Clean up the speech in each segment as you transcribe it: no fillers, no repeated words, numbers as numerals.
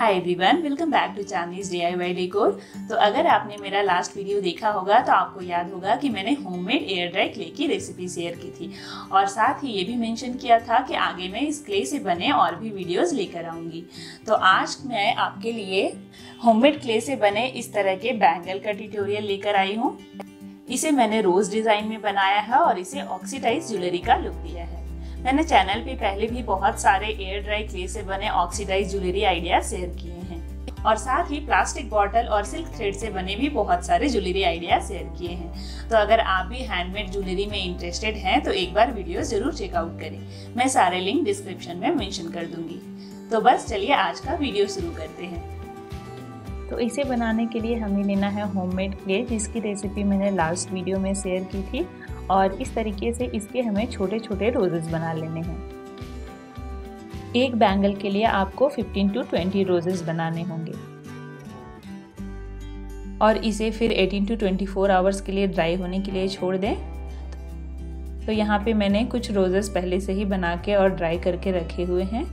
Hi everyone, welcome back to Chandni's DIY decor. तो अगर आपने मेरा लास्ट वीडियो देखा होगा तो आपको याद होगा कि मैंने होममेड एयर ड्राई क्ले की रेसिपी शेयर की थी और साथ ही ये भी मेंशन किया था कि आगे मैं इस क्ले से बने और भी वीडियोस लेकर आऊँगी। तो आज मैं आपके लिए होममेड क्ले से बने इस तरह के बैंगल का ट्यूटोरियल लेकर आई हूँ। इसे मैंने रोज डिज़ाइन में बनाया है और इसे ऑक्सीडाइज ज्वेलरी का लुक दिया है। मैंने चैनल पे पहले भी बहुत सारे एयर ड्राई क्ले से बने ऑक्सीडाइज ज्वेलरी आइडिया शेयर किए हैं और साथ ही प्लास्टिक बॉटल और सिल्क थ्रेड से बने भी बहुत सारे ज्वेलरी आइडिया शेयर किए हैं। तो अगर आप भी हैंडमेड ज्वेलरी में इंटरेस्टेड हैं तो एक बार वीडियो जरूर चेकआउट करें। मैं सारे लिंक डिस्क्रिप्शन में मेंशन कर दूंगी। तो बस चलिए आज का वीडियो शुरू करते हैं। तो इसे बनाने के लिए हमें लेना है होममेड क्ले, जिसकी रेसिपी मैंने लास्ट वीडियो में शेयर की थी और इस तरीके से इसके हमें छोटे छोटे रोजेस बना लेने हैं। एक बैंगल के लिए आपको 15 टू 20 रोजेस बनाने होंगे और इसे फिर 18 टू 24 आवर्स के लिए ड्राई होने के लिए छोड़ दें। तो यहाँ पे मैंने कुछ रोजेस पहले से ही बना के और ड्राई करके रखे हुए हैं।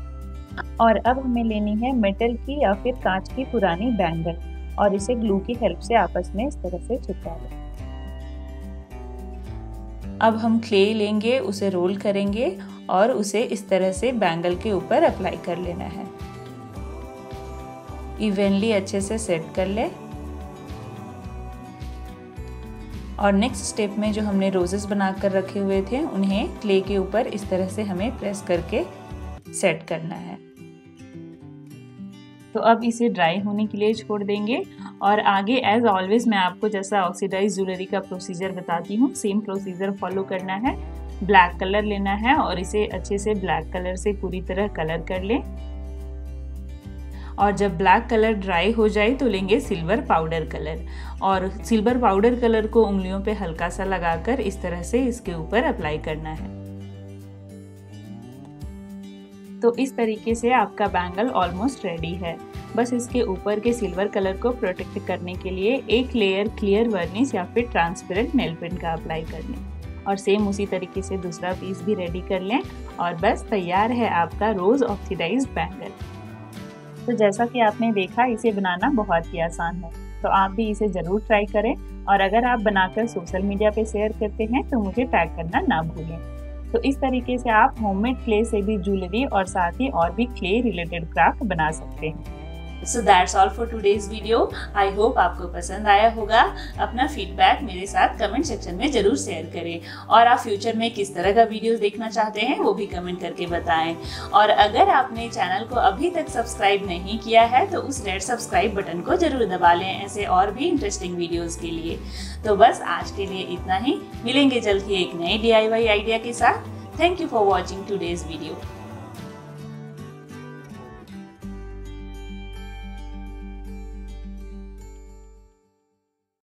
और अब हमें लेनी है मेटल की या फिर कांच की पुरानी बैंगल और इसे ग्लू की हेल्प से आपस में इस तरह से चिपका लें। अब हम क्ले लेंगे, उसे रोल करेंगे और उसे इस तरह से बैंगल के ऊपर अप्लाई कर लेना है। इवेनली अच्छे से सेट कर ले। और नेक्स्ट स्टेप में जो हमने रोजेस बना कर रखे हुए थे उन्हें क्ले के ऊपर इस तरह से हमें प्रेस करके सेट करना है। तो अब इसे ड्राई होने के लिए छोड़ देंगे और आगे एज ऑलवेज मैं आपको जैसा ऑक्सीडाइज ज्वेलरी का प्रोसीजर बताती हूँ सेम प्रोसीजर फॉलो करना है। ब्लैक कलर लेना है और इसे अच्छे से ब्लैक कलर से पूरी तरह कलर कर लें। और जब ब्लैक कलर ड्राई हो जाए तो लेंगे सिल्वर पाउडर कलर और सिल्वर पाउडर कलर को उंगलियों पे हल्का सा लगाकर इस तरह से इसके ऊपर अप्लाई करना है। तो इस तरीके से आपका बैंगल ऑलमोस्ट रेडी है। बस इसके ऊपर के सिल्वर कलर को प्रोटेक्ट करने के लिए एक लेयर क्लियर वर्निश या फिर ट्रांसपेरेंट नेल पेंट का अप्लाई कर लें और सेम उसी तरीके से दूसरा पीस भी रेडी कर लें और बस तैयार है आपका रोज ऑक्सीडाइज बैंगल। तो जैसा कि आपने देखा इसे बनाना बहुत ही आसान है, तो आप भी इसे ज़रूर ट्राई करें और अगर आप बनाकर सोशल मीडिया पर शेयर करते हैं तो मुझे टैग करना ना भूलें। तो इस तरीके से आप होममेड क्ले से भी ज्वेलरी और साथ ही और भी क्ले रिलेटेड क्राफ्ट बना सकते हैं। So that's all for today's video. I hope आपको पसंद आया होगा। अपना फीडबैक मेरे साथ कमेंट सेक्शन में जरूर शेयर करें और आप फ्यूचर में किस तरह का वीडियोस देखना चाहते हैं वो भी कमेंट करके बताएं। और अगर आपने चैनल को अभी तक सब्सक्राइब नहीं किया है तो उस रेड सब्सक्राइब बटन को जरूर दबा लें ऐसे और भी इंटरेस्टिंग वीडियोज़ के लिए। तो बस आज के लिए इतना ही। मिलेंगे जल्द ही एक नए DIY आइडिया के साथ। Thank you for watching today's video.